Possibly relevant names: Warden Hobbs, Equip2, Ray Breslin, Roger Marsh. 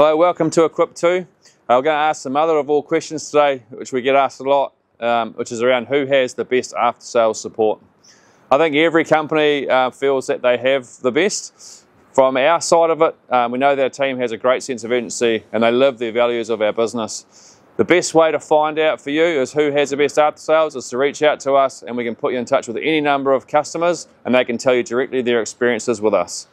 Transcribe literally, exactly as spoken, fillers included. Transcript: Hello, welcome to Equip two. I'm going to ask the mother of all questions today, which we get asked a lot, um, which is around who has the best after-sales support. I think every company uh, feels that they have the best. From our side of it, um, we know that our team has a great sense of urgency and they live the values of our business. The best way to find out for you is who has the best after-sales is to reach out to us, and we can put you in touch with any number of customers and they can tell you directly their experiences with us.